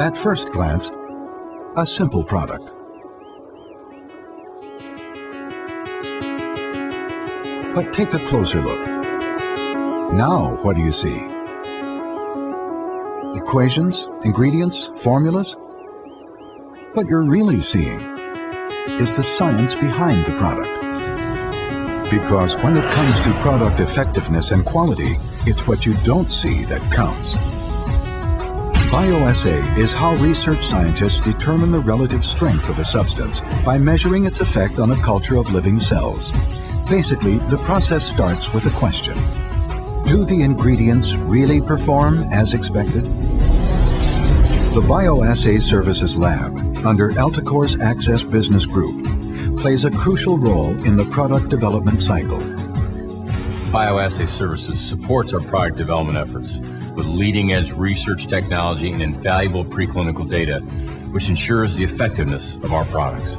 At first glance, a simple product. But take a closer look. Now what do you see? Equations, ingredients, formulas? What you're really seeing is the science behind the product. Because when it comes to product effectiveness and quality, it's what you don't see that counts. Bioassay is how research scientists determine the relative strength of a substance by measuring its effect on a culture of living cells. Basically, the process starts with a question. Do the ingredients really perform as expected? The Bioassay Services Lab, under Alticor's Access Business Group, plays a crucial role in the product development cycle. Bioassay Services supports our product development efforts with leading-edge research technology and invaluable preclinical data, which ensures the effectiveness of our products.